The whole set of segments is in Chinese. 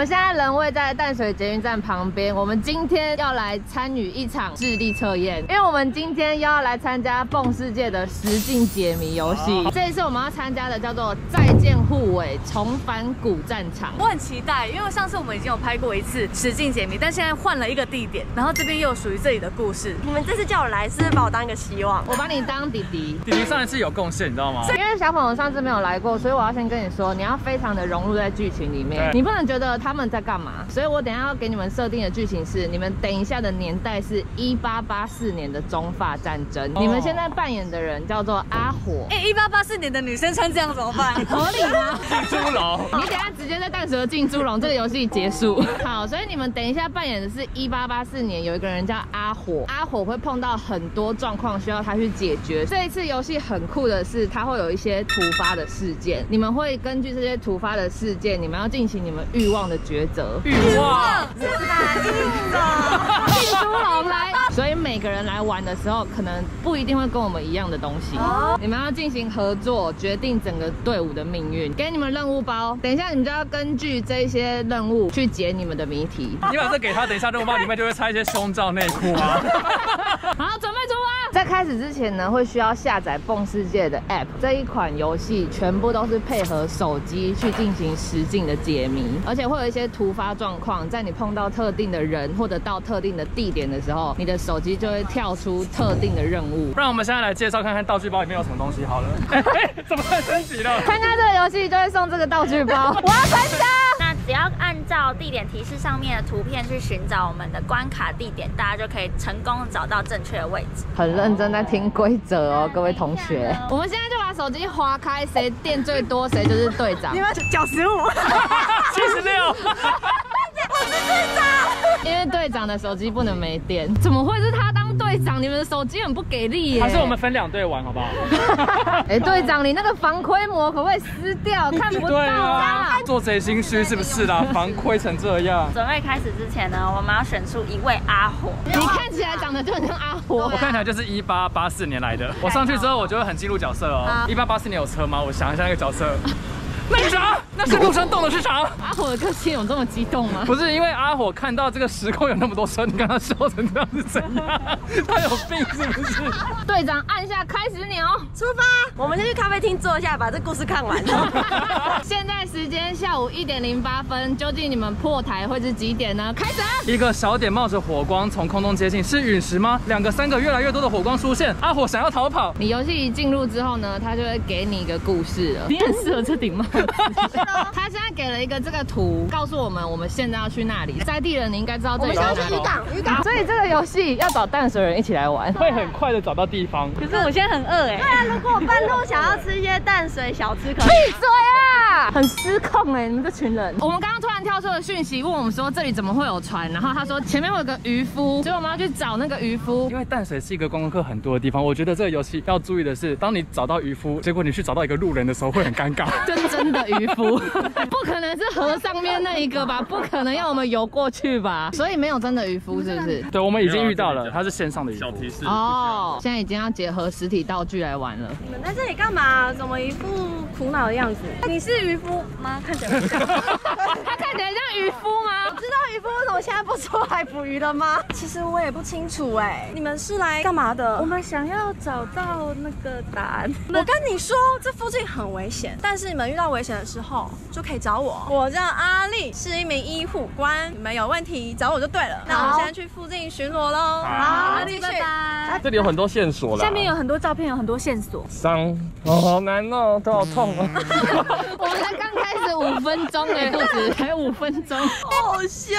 们现在人位在淡水捷运站旁边，我们今天要来参与一场智力测验，因为我们今天要来参加蹦世界的实境解谜游戏。这一次我们要参加的叫做再见护卫，重返古战场。我很期待，因为上次我们已经有拍过一次实境解谜，但现在换了一个地点，然后这边又有属于这里的故事。你们这次叫我来，是把我当一个希望，我把你当弟弟。弟弟上一次有贡献，你知道吗？因为小朋友上次没有来过，所以我要先跟你说，你要非常的融入在剧情里面，你不能觉得他们在干嘛。所以我等一下要给你们设定的剧情是，你们等一下的年代是1884年的中法战争，你们现在扮演的人叫做阿火。哎，1884年的女生穿这样怎么办？合理吗？进猪笼，你等一下直接在淡水进猪笼，这个游戏结束。好，所以你们等一下扮演的是1884年有一个人叫阿火，阿火会碰到很多状况需要他去解决。这一次游戏很酷的是，它会有一些突发的事件，你们会根据这些突发的事件，你们要进行你们欲望的抉择。欲望是哪一种？进猪笼来。所以每个人来玩的时候，可能不一定会跟我们一样的东西。你们要进行合作，决定整个队伍的命运。给你们任务包，等一下你们就要根据这些任务去解你们的谜题。你把这给他，等一下任务包里面就会拆一些胸罩、内裤啊。好，准备出发。在开始之前呢，会需要下载蹦世界的 App。这一款游戏全部都是配合手机去进行实境的解谜，而且会有一些突发状况，在你碰到特定的人或者到特定的地点的时候，你的手机就会跳出特定的任务。不然我们现在来介绍看看道具包里面有什么东西好了。怎么升级了？参加这个游戏就会送这个道具包。我要参加。那只要按照地点提示上面的图片去寻找我们的关卡地点，大家就可以成功找到正确的位置。很认真在听规则哦，各位同学。我们现在就把手机划开，谁垫最多谁就是队长。你们95，76。我是队长，因为队长的手机不能没电。怎么会是他当队长？你们的手机很不给力耶。还是我们分两队玩好不好？哎，队长，你那个防窥膜可不可以撕掉？看不到啊！做贼心虚是不是啦？防窥成这样。准备开始之前呢，我们要选出一位阿火。你看起来长得就很像阿火。我看起来就是1884年来的。我上去之后，我就会很进入角色哦。1884年有车吗？我想一下那个角色。那是啥？那是陆生动的是啥？阿火的个性有这么激动吗？不是，因为阿火看到这个时空有那么多车，你看他笑成这样是怎样？他有病是不是？队长按下开始钮，出发！我们先去咖啡厅坐一下，把这故事看完。现在时间下午1点08分，究竟你们破台会是几点呢？开始！一个小点冒着火光从空中接近，是陨石吗？2个、3个越来越多的火光出现，阿火想要逃跑。你游戏一进入之后呢，他就会给你一个故事了。你很适合这顶帽。他现在给了一个这个图，告诉我们我们现在要去那里。在地人你应该知道这里。我们要去渔港。所以这个游戏要找淡水人一起来玩，会很快的找到地方。可是我现在很饿哎。对啊，如果我半路想要吃一些淡水小吃，可以。闭嘴啊！很失控哎，你们这群人。我们刚刚突然跳出了讯息，问我们说这里怎么会有船？然后他说前面会有个渔夫，所以我们要去找那个渔夫。因为淡水是一个观光客很多的地方，我觉得这个游戏要注意的是，当你找到渔夫，结果你去找到一个路人的时候，会很尴尬。真的渔夫，不可能是河上面那一个吧？不可能要我们游过去吧？所以没有真的渔夫，是不是？对，我们已经遇到了，他是线上的渔夫。小提示哦，现在已经要结合实体道具来玩了。你们在这里干嘛？怎么一副苦恼的样子？你是渔夫吗？看起来不像。他看起来像渔夫吗？知道渔夫为什么现在不出海捕鱼了吗？其实我也不清楚哎。你们是来干嘛的？我们想要找到那个答案。我跟你说，这附近很危险，但是你们遇到危险的时候就可以找我，我叫阿丽，是一名医护官，你们有问题找我就对了。那我们现在去附近巡逻喽。好，继续。这里有很多线索啦，下面有很多照片，有很多线索。伤，好难哦，都好痛啊。我们才刚开始5分钟哎，肚子才5分钟，好羞。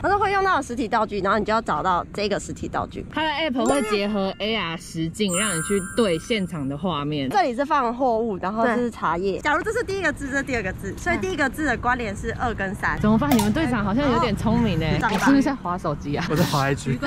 他说会用到实体道具，然后你就要找到这个实体道具。它的 app 会结合 AR 实境，让你去对现场的画面。这里是放货物，然后这是茶叶。假如这是第一个字，这第二个字，所以第一个字的关联是2跟3。怎么办？你们队长好像有点聪明呢。你是不是在滑手机啊？我在滑 IG。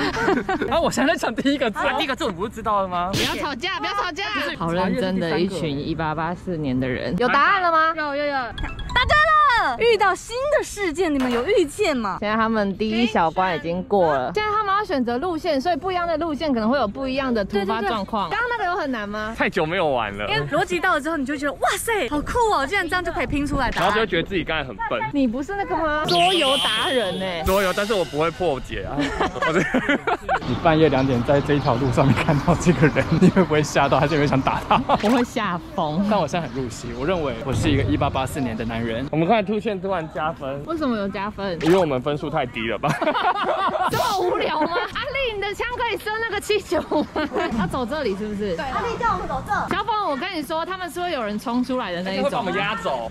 啊，我现在讲第一个字，第一个字我不是知道了吗？不要吵架，不要吵架。好认真的一群1884年的人。有答案了吗？有。答对了。呢？遇到新的事件，你们有遇见吗？现在他们第一小关已经过了，现在他们要选择路线，所以不一样的路线可能会有不一样的突发状况。刚刚那个有很难吗？太久没有玩了，因为逻辑到了之后，你就觉得哇塞，好酷哦，竟然这样就可以拼出来答案，然后就会觉得自己刚才很笨。你不是那个吗？桌游达人哎，桌游，但是我不会破解啊。你半夜2点在这一条路上面看到这个人，你会不会吓到？还是有点想打他？我会吓疯。但我现在很入戏，我认为我是一个1884年的男人。我们看兔炫突然加分，为什么有加分？因为我们分数太低了吧？这么无聊吗？阿丽，你的枪可以射那个气球吗？要走这里是不是？对，阿丽叫我们走这。小凤，我跟你说，他们是会有人冲出来的那一种，会把我们压走。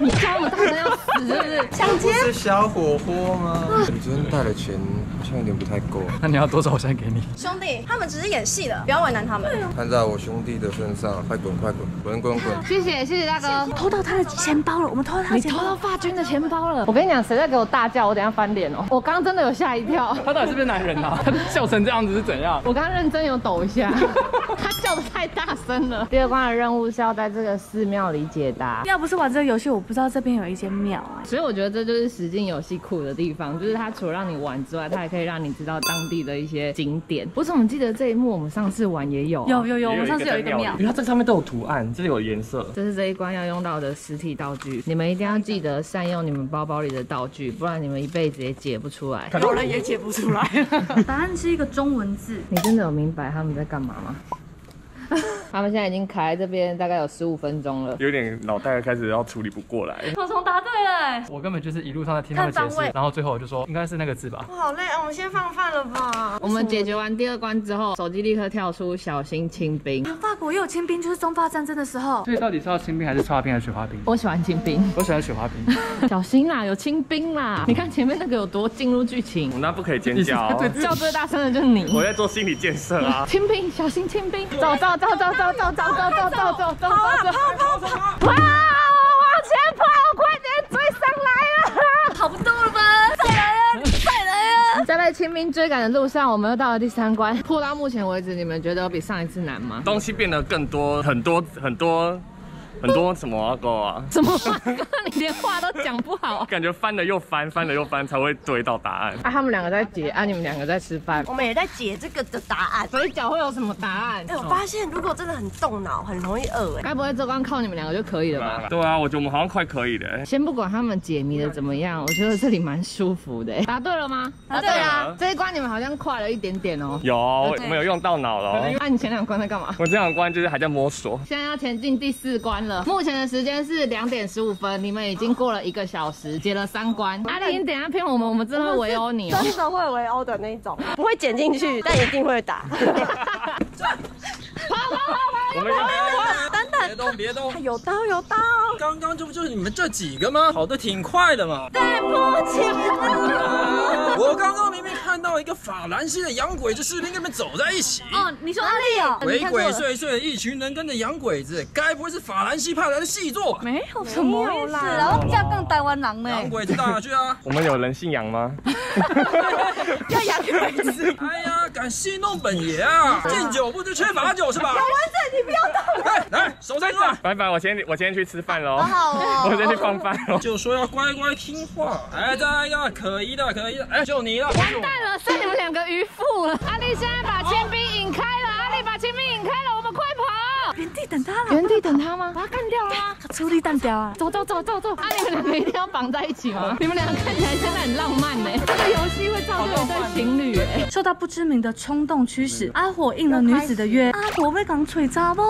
你看他，你叫我们大声要死是不是？抢劫？是小火锅吗？你昨天带了钱，好像有点不太够。那你要多少？我现在给你。兄弟，他们只是演戏的，不要为难他们。看在我兄弟的身上，快滚快滚，滚滚滚！谢谢大哥，偷到他的钱包了，我们偷到他的钱包，你偷到法军的钱包了。我跟你讲，谁在给我大叫，我等下翻脸哦！我刚刚真的有吓一跳。他到底是不是男人啊？他笑成这样子是怎样？我刚刚认真有抖一下，他叫的太大声了。第二关的任务是要在这个寺庙里解答。要不是玩这个游戏，我不知道这边有一间庙啊。所以我觉得这就是实境游戏酷的地方，就是它除了让你玩之外，它还可以让你知道当地的一些景点。我怎么记得这一幕我们上次玩也有？有，我们上次有一个庙，因为它这上面都有图案，这里有颜色。这是这一关要用到的实体道具，你们一定要记得善用你们包包里的道具，不然你们一辈子也解不出来。有人也解不出来。答案是一个中文字。你真的有明白他们在干嘛吗？他们现在已经卡在这边，大概有15分钟了，有点脑袋开始要处理不过来。虫虫答对了，我根本就是一路上在听他们解释，然后最后我就说应该是那个字吧。我好累，我们先放饭了吧。我们解决完第二关之后，手机立刻跳出小心清兵。法国也有清兵，就是中法战争的时候。所以到底是要清兵还是刷冰还是雪花冰？我喜欢清兵，我喜欢雪花冰。小心啦，有清兵啦！你看前面那个有多进入剧情。我那不可以尖叫，叫最大声的就是你。我在做心理建设啊。清兵，小心清兵，走！跑！哇！往前跑，快点追上来啊！跑不动了吧？再来啊！在清兵追赶的路上，我们又到了第三关。破到目前为止，你们觉得有比上一次难吗？东西变得更多，很多什么啊狗啊？什么啊哥？你连话都讲不好、啊，感觉翻了又翻，翻了又翻才会对到答案。啊，他们两个在解，啊，你们两个在吃饭。我们也在解这个的答案。所以脚会有什么答案？哎、欸，我发现如果真的很动脑，很容易饿。哎，该不会这关靠你们两个就可以了吧？对啊，我觉得我们好像快可以了。先不管他们解谜的怎么样，我觉得这里蛮舒服的。答对了吗？答对了。这一关你们好像快了一点点哦。有，我没有用到脑了、哦。啊，你前2关在干嘛？我前2关就是还在摸索。现在要前进第4关了。目前的时间是2点15分，你们已经过了1个小时，解了3关。阿丽，你等一下骗我们，我们真的会围殴你，真的会围殴的那种，不会剪进去，但一定会打。跑！别动！有刀！刚刚这不就是你们这几个吗？跑得挺快的嘛。对不起，我刚刚明明看到一个法兰西的洋鬼子士兵跟你们走在一起。哦，你说哪里？鬼鬼祟祟的一群人跟着洋鬼子，该不会是法兰西派来的细作？没有什么意思，然后架杠台湾狼呢？洋鬼子打下去啊！我们有人姓杨吗？要洋鬼子？哎呀，敢戏弄本爷啊！敬酒不吃吃罚酒是吧？小丸子，你不要动！来。手在哪？拜拜，我先去吃饭喽。好，我先去放饭喽。就说要乖乖听话。哎，再一个，可疑的，哎，就你了。完蛋了，剩你们2个渔夫了。阿丽现在把清兵引开了，我们快跑！原地等他了。原地等他吗？把他干掉了吗？出力干掉啊！走！啊，你们两个一定要绑在一起吗？你们两个看起来真的很浪漫呢。这个游戏会造就一对情侣哎。受到不知名的冲动驱使，阿火应了女子的约。阿火被港吹渣不？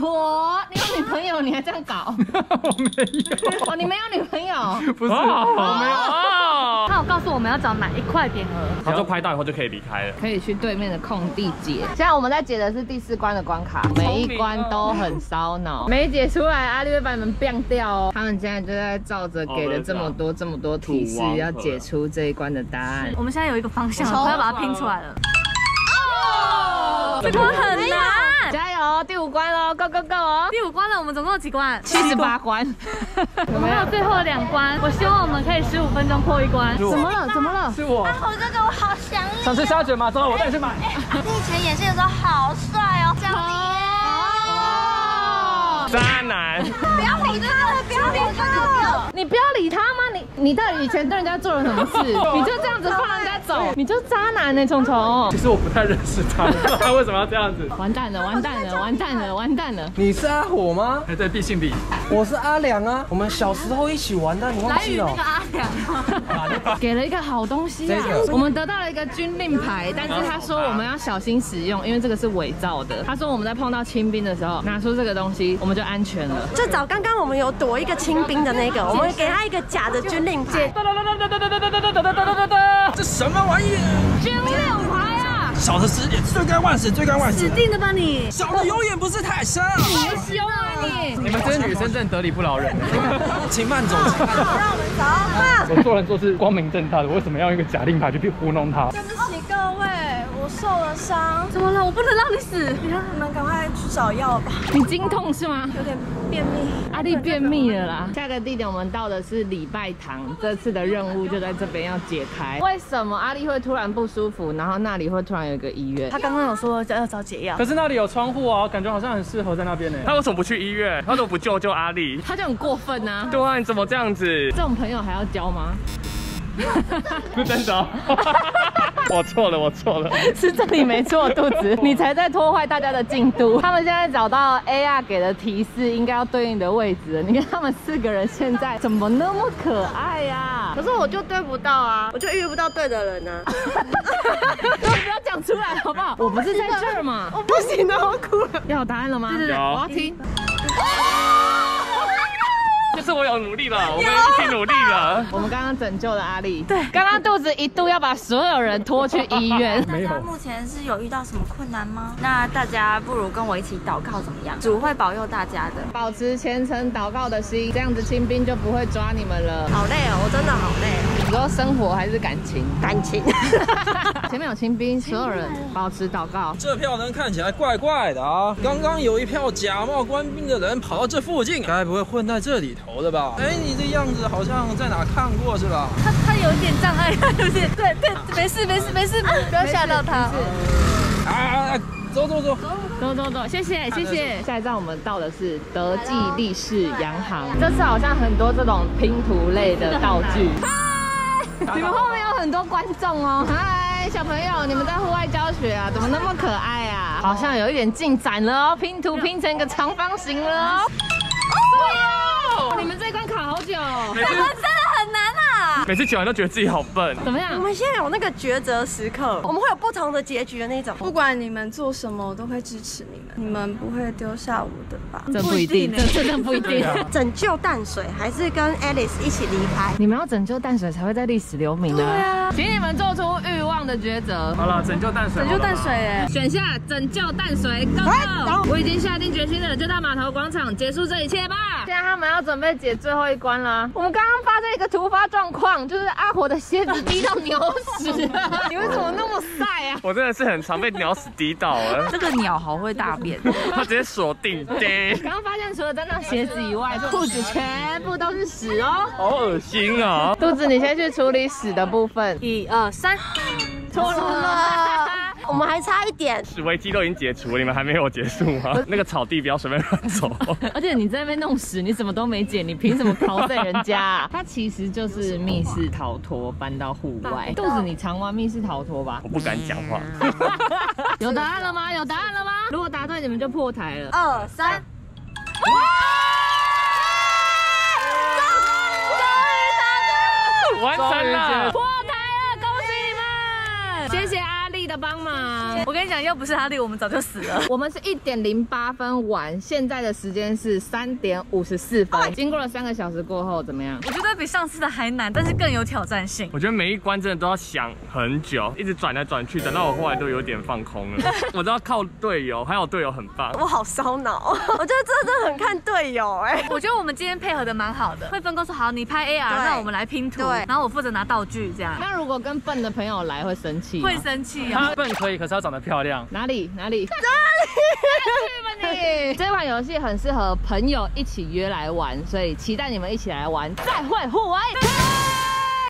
我，你有女朋友你还这样搞？我没有。哦，你没有女朋友？不是，我没有。他有告诉我们要找哪一块匾额，他就拍到以后就可以离开了，可以去对面的空地解。现在我们在解的是第4关的关卡，每一关都很烧脑，没解出来阿丽会把你们变掉哦。他们现在就在照着给了这么多提示，要解出这一关的答案。我们现在有一个方向，我要把它拼出来了。这关很难。加油！第5关喽 ，Go！ 哦！第5关了，我们总共有几关？78关。我们还有最后2关，我希望我们可以15分钟破1关。怎么了？是我。阿虎哥哥，我好想你。想吃虾卷吗？走了，我带你去买。你以前演戏的时候好帅哦，张力。渣男！不要理他了，不要理他了！你不要理他吗？你到底以前对人家做了什么事？你就这样子放人家走，你就渣男呢，虫虫。其实我不太认识他，他为什么要这样子？完蛋了，完蛋了，完蛋了，完蛋了！你是阿火吗？哎，对，毕信比。我是阿良啊，我们小时候一起玩的，你忘记了？来，那个阿良，给了一个好东西啊！我们得到了一个军令牌，但是他说我们要小心使用，因为这个是伪造的。他说我们在碰到清兵的时候拿出这个东西，我们就安全了。就找刚刚我们有躲一个清兵的那个，我们给他一个假的军令牌。这什么玩意？军令牌啊！少的10点，罪该万死，罪该万死。死定了吧你！少的永远不是太深。你凶啊你！你们这些女生真的得理不饶人。请慢走，请慢走，让我们走。我做人做事光明正大的，我为什么要用一个假令牌去糊弄他？对不起各位。 受了伤，怎么了？我不能让你死！你们赶快去找药吧。你经痛是吗？有点便秘，阿力便秘了啦。下个地点我们到的是礼拜堂，这次的任务就在这边要解开。为什么阿力会突然不舒服？然后那里会突然有一个医院？他刚刚有说要找解药，可是那里有窗户啊，感觉好像很适合在那边呢。他为什么不去医院？他怎么不救阿力？他就很过分啊！对啊，你怎么这样子？这种朋友还要交吗？是真的。我错了，我错了，是这里没错，肚子，你才在拖坏大家的进度。他们现在找到 AR 给的提示，应该要对应的位置了。你看他们4个人现在怎么那么可爱呀？可是我就对不到啊，我就遇不到对的人啊。不要讲出来好不好？我不是在这儿嘛，我不行了，我哭了。要有答案了吗？有，我要听。 就是我有努力了，我们一起努力了。我们刚刚拯救了阿力，对，刚刚肚子一度要把所有人拖去医院。大家目前是有遇到什么困难吗？那大家不如跟我一起祷告怎么样？主会保佑大家的，保持虔诚祷告的心，这样子清兵就不会抓你们了。好累哦，我真的好累哦。你说生活还是感情？感情。前面有清兵，所有人保持祷告。这票人看起来怪怪的啊，刚刚有一票假冒官兵的人跑到这附近，该不会混在这里头？ 头的吧？哎，你这样子好像在哪看过是吧？他有点障碍，他有点对对，没事没事没事，不要吓到他。啊，走走走走走走，谢谢谢谢。下一站我们到的是德记利氏洋行，这次好像很多这种拼图类的道具。嗨，你们后面有很多观众哦。嗨，小朋友，你们在户外教学啊？怎么那么可爱啊？好像有一点进展了哦，拼图拼成一个长方形了哦。对呀。 你们这一关卡好久，这关真的很难啊！每次解完都觉得自己好笨。怎么样？我们现在有那个抉择时刻，我们会有不同的结局的那种。不管你们做什么，我都会支持你们。你们不会丢下我的吧？这不一定，真的不一定。拯救淡水，还是跟 Alice 一起离开？你们要拯救淡水，才会在历史留名啊！对啊，请你们做出欲望的抉择。好了，拯救淡水，拯救淡水，哎，选下拯救淡水。Go！ 我已经下定决心了，就到码头广场结束这一切吧。现在他们要。 准备解最后一关啦！我们刚刚发生一个突发状况，就是阿火的鞋子滴到鸟屎了。你们怎么那么晒啊？我真的是很常被鸟屎滴到啊！这个鸟好会大便，它直接锁定。刚刚发现除了沾到鞋子以外，裤子全部都是屎哦，好恶心啊！肚子，你先去处理屎的部分。1、2、3，出了。 我们还差一点，是危机都已经解除，你们还没有结束吗？那个草地不要随便乱走。而且你在那边弄屎，你什么都没解，你凭什么逃在人家、啊？它其实就是密室逃脱搬到户外。肚子，你常玩密室逃脱吧？我不敢讲话。有答案了吗？有答案了吗？如果答对，你们就破台了。2、3。完成了，破台了，恭喜你们！谢谢啊。 的帮忙，我跟你讲，要不是阿力，我们早就死了。我们是1点08分完，现在的时间是3点54分。Oh, 经过了3个小时过后，怎么样？我觉得比上次的还难，但是更有挑战性。我觉得每一关真的都要想很久，一直转来转去，等到我后来都有点放空了。我都要靠队友，还好队友很棒。我好烧脑，我觉得真的很看队友哎。我觉得我们今天配合的蛮好的，会分工说好，你拍 AR， 那我们来拼图，然后我负责拿道具这样。那如果跟笨的朋友来，会生气？会生气啊。 她笨可以，可是要长得漂亮。哪里哪里？哪里？这款游戏很适合朋友一起约来玩，所以期待你们一起来玩，再会互为。